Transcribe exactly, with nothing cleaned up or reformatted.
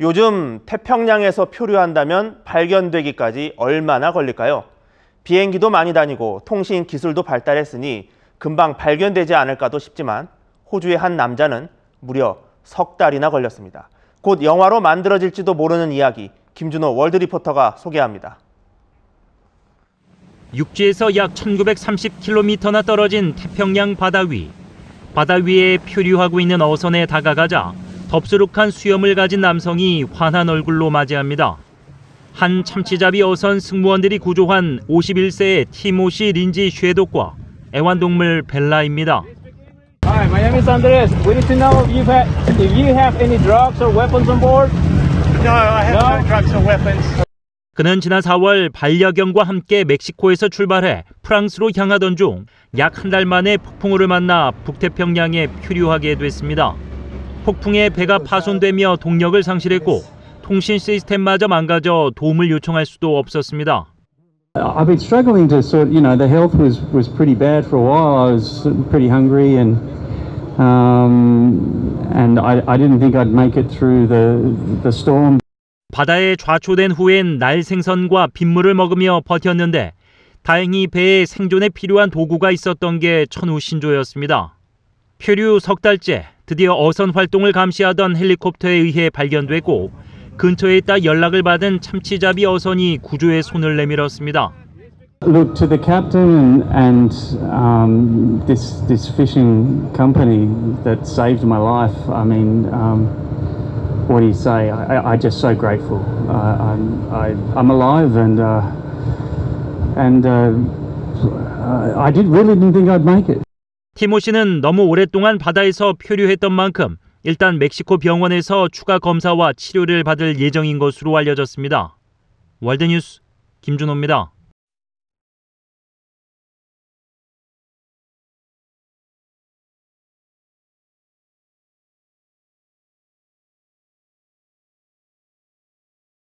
요즘 태평양에서 표류한다면 발견되기까지 얼마나 걸릴까요? 비행기도 많이 다니고 통신 기술도 발달했으니 금방 발견되지 않을까도 싶지만 호주의 한 남자는 무려 석 달이나 걸렸습니다. 곧 영화로 만들어질지도 모르는 이야기, 김준호 월드 리포터가 소개합니다. 육지에서 약 천구백삼십 킬로미터나 떨어진 태평양 바다 위. 바다 위에 표류하고 있는 어선에 다가가자 덥수룩한 수염을 가진 남성이 환한 얼굴로 맞이합니다. 한 참치잡이 어선 승무원들이 구조한 오십일 세의 티모시 린지 쉐독과 애완동물 벨라입니다. Hi, my name is Andres. We need to know if you have, if you have any drugs or weapons on board. No, I have no, no drugs or weapons. 그는 지난 사월 반려견과 함께 멕시코에서 출발해 프랑스로 향하던 중 약 한 달 만에 폭풍우를 만나 북태평양에 표류하게 됐습니다. 폭풍에 배가 파손되며 동력을 상실했고 통신 시스템마저 망가져 도움을 요청할 수도 없었습니다. I've been struggling to sort, you know, the health was was pretty bad for a while. I was pretty hungry and um and I I didn't think I'd make it through the the storm. 바다에 좌초된 후엔 날 생선과 빗물을 먹으며 버텼는데 다행히 배에 생존에 필요한 도구가 있었던 게 천우신조였습니다. 표류 석 달째 드디어 어선 활동을 감시하던 헬리콥터에 의해 발견됐고 근처에 있다 연락을 받은 참치잡이 어선이 구조에 손을 내밀었습니다. Look to the captain and um, this this fishing company that saved my life. I mean, um, what do you say? I, I just so grateful. Uh, I'm, I, I'm alive and uh, and uh, I did really didn't think I'd make it. 티모시는 너무 오랫동안 바다에서 표류했던 만큼 일단 멕시코 병원에서 추가 검사와 치료를 받을 예정인 것으로 알려졌습니다. 월드뉴스 김준호입니다.